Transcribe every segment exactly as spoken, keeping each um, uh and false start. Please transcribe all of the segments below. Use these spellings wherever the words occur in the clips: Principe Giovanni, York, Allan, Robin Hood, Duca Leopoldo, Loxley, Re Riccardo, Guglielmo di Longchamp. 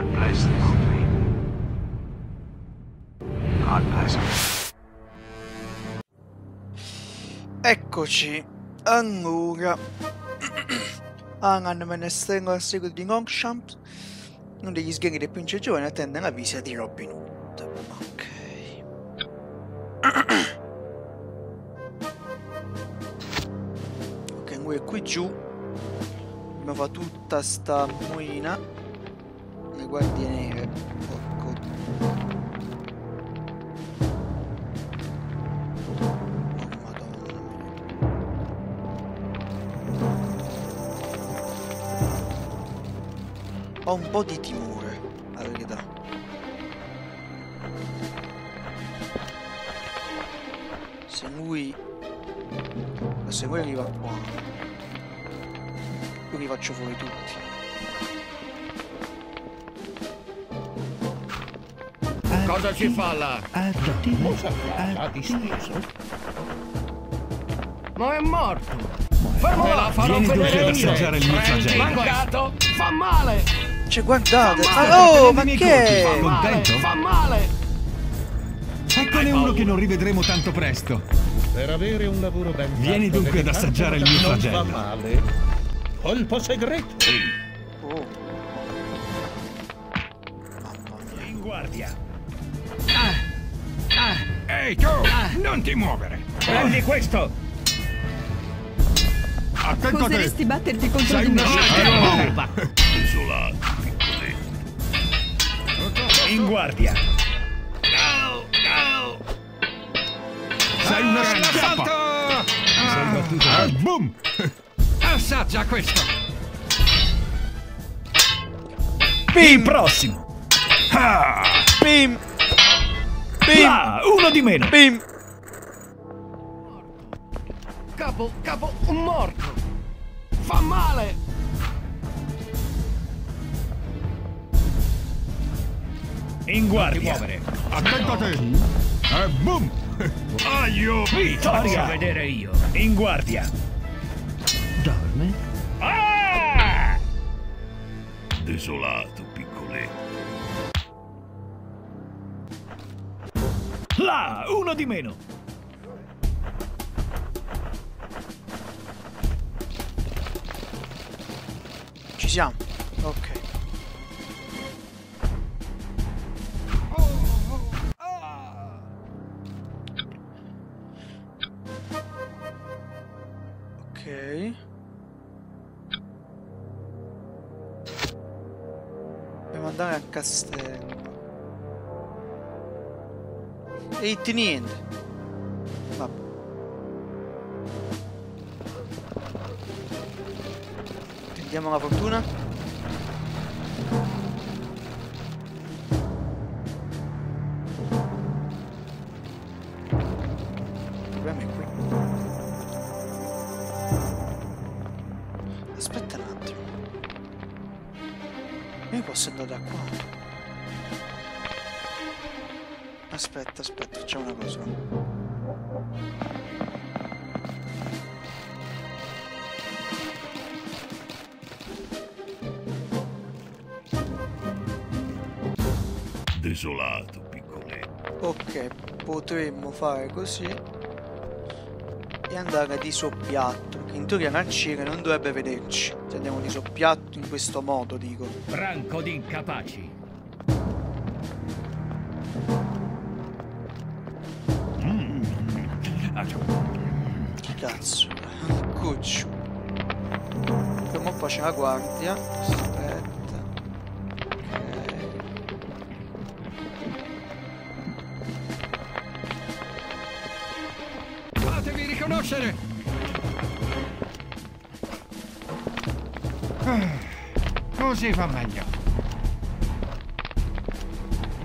God bless this country. God bless us. Eccoci, allora. Allan, menestrello al seguito di Longchamp, uno degli sghieri del Principe Giovanni, attende la visita di Robin Hood. Ok. Ok, lui è qui giù. Mi fa tutta sta moina. Le guardie nere. Porco. Oh, madonna. Ho un po' di timore, la verità. Se lui... Se lui arriva qua... li faccio fuori tutti. Cosa ci fa là? Ma è morto. Fermola, farò vedere di mangiare il mio flagello. Mancato, fa male. Cioè guardate, oh, ma che è? Contento? Fa male. Eccone uno che non rivedremo tanto presto. Per avere un lavoro ben fatto. Vieni dunque ad assaggiare il mio flagello. Non fa male. Colpo segreto! Oh. Mamma mia. In guardia! Ah. Ah. Ehi tu! Ah. Non ti muovere! Prendi ah. questo! Attento! Potresti batterti contro di me! Bomba! Isola! In guardia! No! No! Sei una ah, schiappa! Ah. Sei battuto! Ah. Boom! Assaggia questo! Pim! Il prossimo! Ah. Pim! Pim! Ah, uno di meno! Pim! Capo, capo, un morto! Fa male! In guardia! Muovere. Attento a te! No. E boom! Aio! Vittoria! Vedere io! In guardia! Dorme? Ah! Desolato, piccoletto. Là, uno di meno. Ci siamo. Ok. Oh, oh, ah. Ok. Andare al castello. E niente. Vabbè. Tentiamo la fortuna. Il problema è qui. Aspetta un attimo. Io posso andare da qua. Aspetta, aspetta, facciamo una cosa. Desolato, piccoletto. Ok, potremmo fare così e andare di soppiatto. In teoria l'arciere non dovrebbe vederci. Se andiamo di soppiatto in questo modo, dico. Branco di incapaci. Mm. Che cazzo. Cuccio. Prima o poi c'è la guardia. Aspetta. Ok. Fatevi riconoscere! Così fa meglio.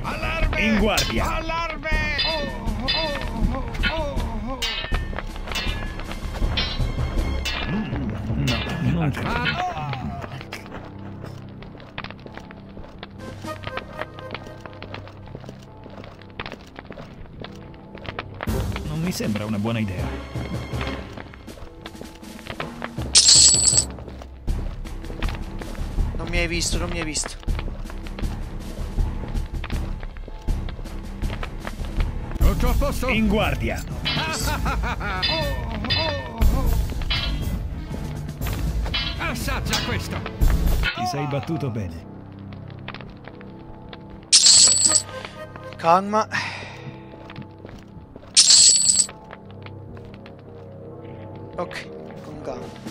Allarme! In guardia! Allarme! Oh, oh, oh, oh. Mm, no, non c'è. Ah, oh. Non mi sembra una buona idea. Non mi hai visto, non mi hai visto. Tutto a posto? In guardia. Oh, oh, oh. Assaggia questo. Ti sei battuto bene. Calma. Ok, con calma.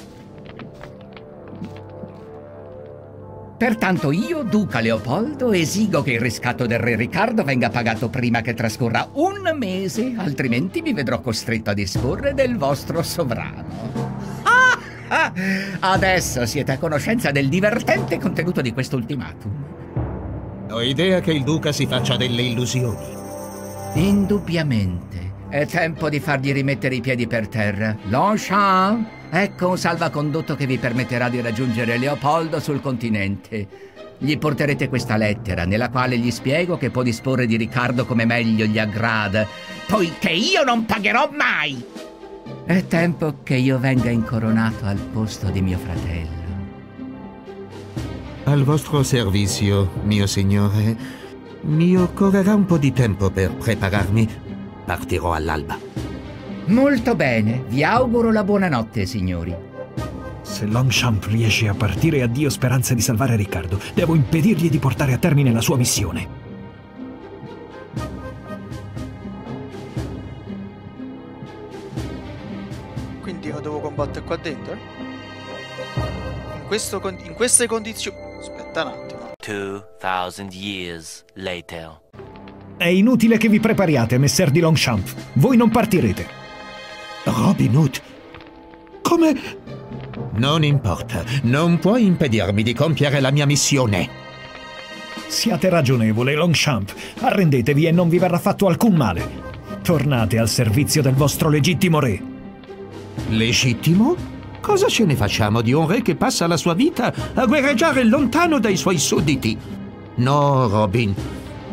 Pertanto io, Duca Leopoldo, esigo che il riscatto del Re Riccardo venga pagato prima che trascorra un mese, altrimenti mi vedrò costretto a disporre del vostro sovrano. Ah, ah, adesso siete a conoscenza del divertente contenuto di quest'ultimatum. Ho idea che il Duca si faccia delle illusioni. Indubbiamente. È tempo di fargli rimettere i piedi per terra. Longchamp! Ecco un salvacondotto che vi permetterà di raggiungere Leopoldo sul continente. Gli porterete questa lettera, nella quale gli spiego che può disporre di Riccardo come meglio gli aggrada, poiché io non pagherò mai! È tempo che io venga incoronato al posto di mio fratello. Al vostro servizio, mio signore. Mi occorrerà un po' di tempo per prepararmi. Partirò all'alba. Molto bene, vi auguro la buonanotte, signori. Se Longchamp riesce a partire, addio speranza di salvare Riccardo. Devo impedirgli di portare a termine la sua missione. Quindi lo devo combattere qua dentro? In, questo, in queste condizioni... Aspetta un attimo. duemila years later. È inutile che vi prepariate, messer di Longchamp. Voi non partirete. Robin Hood? Come? Non importa. Non puoi impedirmi di compiere la mia missione. Siate ragionevole, Longchamp. Arrendetevi e non vi verrà fatto alcun male. Tornate al servizio del vostro legittimo re. Legittimo? Cosa ce ne facciamo di un re che passa la sua vita a guerreggiare lontano dai suoi sudditi? No, Robin.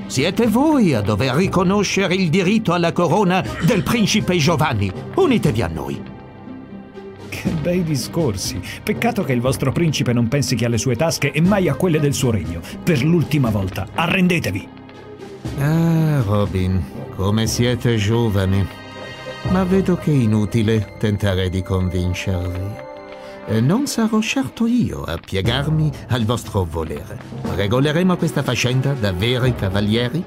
Siete voi a dover riconoscere il diritto alla corona del principe Giovanni. Unitevi a noi. Che bei discorsi. Peccato che il vostro principe non pensi che alle sue tasche e mai a quelle del suo regno. Per l'ultima volta, arrendetevi. Ah, Robin, come siete giovani. Ma vedo che è inutile tentare di convincervi. Non sarò certo io a piegarmi al vostro volere. Regoleremo questa faccenda da veri cavalieri?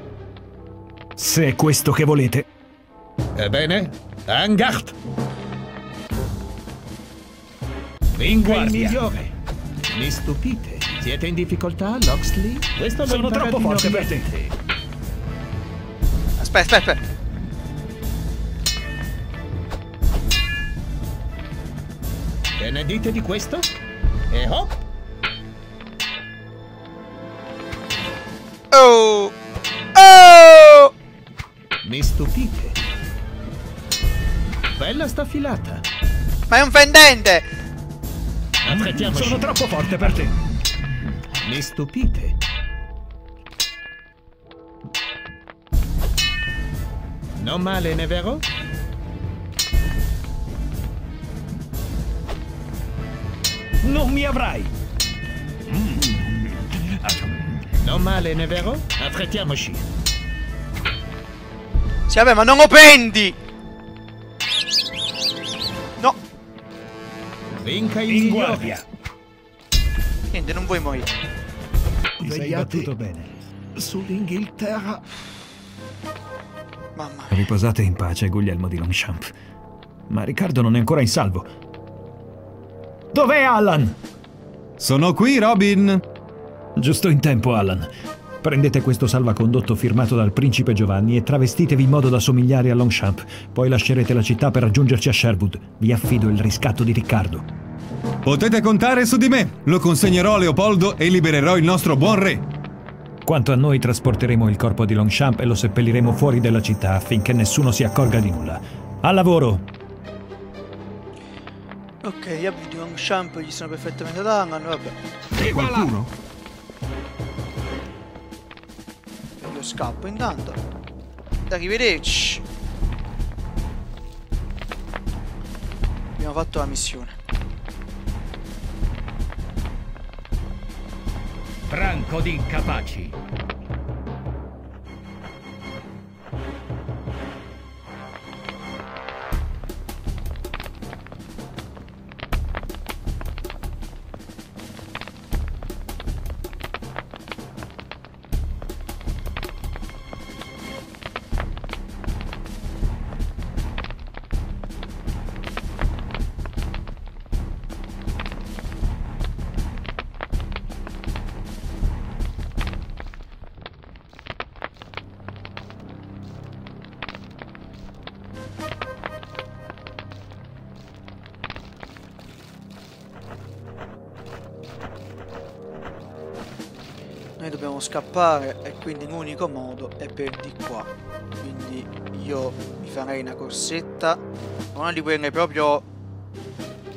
Se è questo che volete. Ebbene, en garde! In guardia! Mi stupite. Siete in difficoltà, Loxley? Questo sono troppo forte per te. Aspetta, aspetta. Che ne dite di questo? E hop! Oh! Oh! Mi stupite. Bella sta filata. Ma è un fendente! Affrettiamoci. Sono troppo forte per te. Mi stupite. Non male, ne vero? Non mi avrai! Non male, ne vero? Affrettiamoci! Sì, vabbè, ma non lo prendi! No! Vinca in guardia! Niente, non vuoi morire. Ti sei battuto bene. Sull'Inghilterra. Mamma mia. Riposate in pace, Guglielmo di Longchamp. Ma Riccardo non è ancora in salvo. Dov'è Allan? Sono qui, Robin. Giusto in tempo, Allan. Prendete questo salvacondotto firmato dal principe Giovanni e travestitevi in modo da somigliare a Longchamp. Poi lascerete la città per raggiungerci a Sherwood. Vi affido il riscatto di Riccardo. Potete contare su di me. Lo consegnerò a Leopoldo e libererò il nostro buon re. Quanto a noi, trasporteremo il corpo di Longchamp e lo seppelliremo fuori della città affinché nessuno si accorga di nulla. Al lavoro! Ok, gli abiti di Longchamp gli sono perfettamente da Allan, vabbè. E qualcuno? Io scappo intanto. Arrivederci. Abbiamo fatto la missione. Branco di incapaci. dobbiamo scappare e quindi l'unico modo è per di qua. Quindi io mi farei una corsetta, una di quelle proprio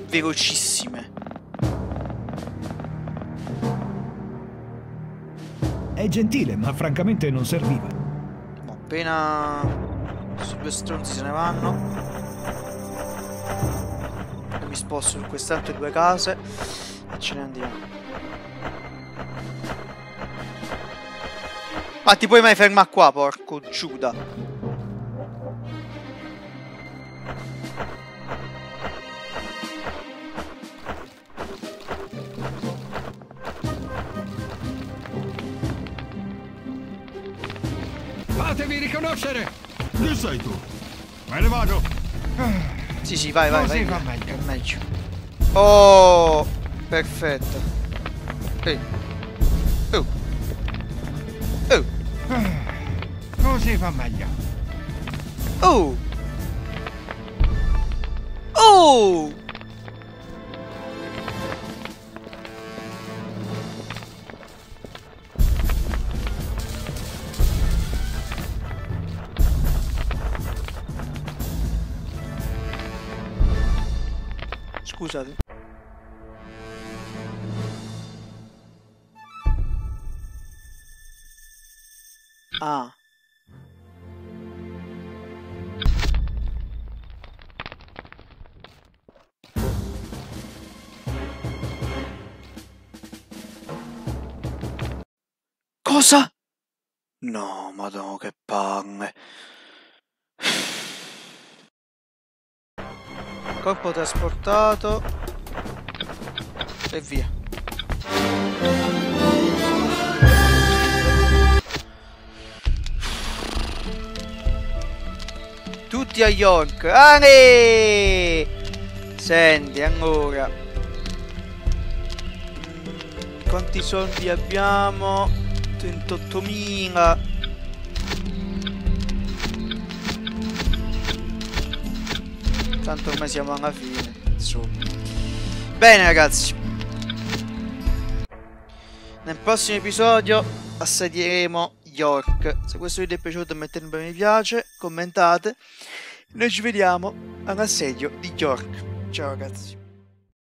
velocissime. È gentile, ma francamente non serviva. Ma appena questi due stronzi se ne vanno, io mi sposto su queste altre due case e ce ne andiamo. Ma ti puoi mai fermare qua, porco Giuda? Fatevi riconoscere! Chi sei tu? Me ne vado! Sì, sì, vai, vai, vai. Così va meglio. Va meglio. Oh, perfetto. Ehi. Oh. Oh. Così va meglio. Oh. Oh. Scusate. Ah. Cosa? No, madonna, che palle. Corpo trasportato e via. Tutti a York. Ale! Senti, allora, quanti soldi abbiamo? trentottomila. Tanto ormai siamo alla fine, insomma. Bene ragazzi, nel prossimo episodio assedieremo York. Se questo video è piaciuto mettete un bel mi piace, commentate. Noi ci vediamo all'assedio di York. Ciao ragazzi.